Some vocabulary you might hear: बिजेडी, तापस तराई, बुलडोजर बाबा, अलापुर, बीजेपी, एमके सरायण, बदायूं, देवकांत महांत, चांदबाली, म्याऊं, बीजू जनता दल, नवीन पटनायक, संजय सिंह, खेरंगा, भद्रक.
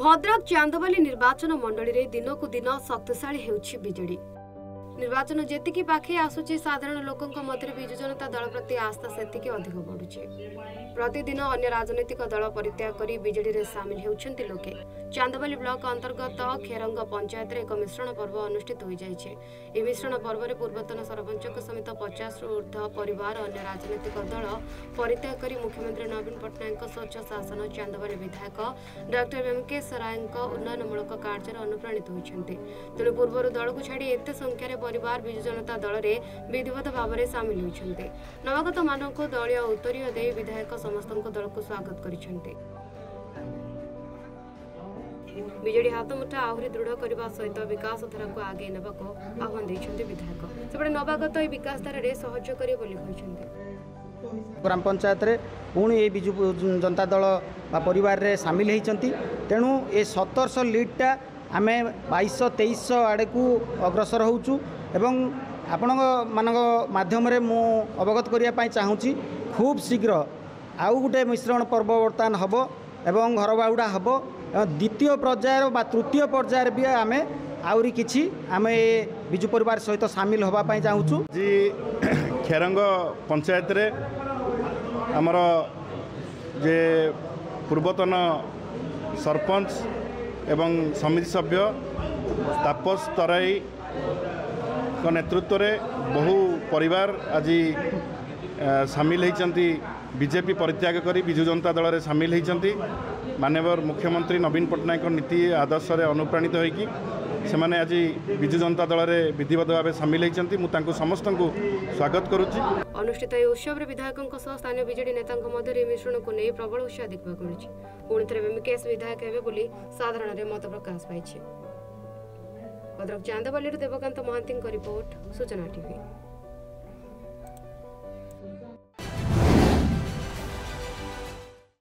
भद्रक चांदबाली निर्वाचन मंडली दिन को दिन शक्तिशाली होउछि बिजेडी। निर्वाचन जेतिकी पाखे आसुची साधारण लोकंको मध्यरे बीजू जनता दल प्रति आस्था सेतिकी अधिक बढ़ुछि। प्रतिदिन अन्य राजनीतिक दल परित्याग करी बिजेडी रे शामिल हेउछन्ति लोके। चांदबाली ब्लॉक अंतर्गत खेरंगा पंचायत रे एक मिश्रण पर्व अनुष्ठित होई जायछि। ए मिश्रण पर्व रे पूर्वतन सरपंचक समेत 50 ऊर्ध परिवार अन्य राजनीतिक दल परित्याग करी मुख्यमंत्री नवीन पटनायक स्वच्छ शासन चांदबाली विधायक डॉक्टर एमके सरायण उन्नयनमूलक कार्य अनुप्राणित होइछन्ति। तेणु पूर्व दल को छाड़ी एत संख्या परिवार बीजू जनता दल रे विधिवत भाव में सामिल होते। नवागत मान को दलिय उत्तरीय दे विधायक समस्त दल को स्वागत करते। बिजेडी हाथमुठा आहरी दृढ़ करने सहित विकास धारा को आगे नेबाक आह्वान देते विधायक से नवागत यह विकास धारे सहयोग करें। ग्राम पंचायत रे पुणी ये बीजू जनता दल परिवार रे सामिल होती। तेणु ये 1700 लीडटा आमे 2200-2300 आड़े को अग्रसर होचु एवं आपण मानक माध्यम मु अवगत करने चाहूँगी। खूब शीघ्र आउ गोटे मिश्रण पर्व बर्तमान हम एवं घर बाहुड़ा हम द्वितीय पर्यायर बा तृतीय पर्यायर भी आम आहरी किसी आम बिजू परिवार सहित सामिल होगापी चाहूँ। जी खेरंग पंचायत रे आमर जे पूर्वतन सरपंच एवं समिति सभ्य तापस तराई को नेतृत्व रे बहु परिवार आज सामिल होती। बीजेपी परित्याग करी बिजू जनता दल रे सामिल होती। माननीय मुख्यमंत्री नवीन पटनायक नीति आदर्श रे अनुप्राणित होगी सेमाने आज बिजू जनता दल रे विधिवत भाव सामिल होती। मुझे समस्त को स्वागत करुच्ची। अनुष्ठित यह उत्सव में विधायकों सह स्थानीय बीजेडी नेता मिश्रण को नहीं प्रबल उत्साह देखा पुणी थे एमकेएस विधायक हे साधारण मत प्रकाश पाई। भद्रक चांदबाली देवकांत महांत रिपोर्ट सूचना टीवी।